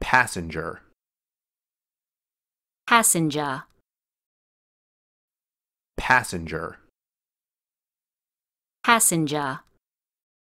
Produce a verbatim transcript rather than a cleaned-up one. Passenger. Passenger. Passenger. Passenger.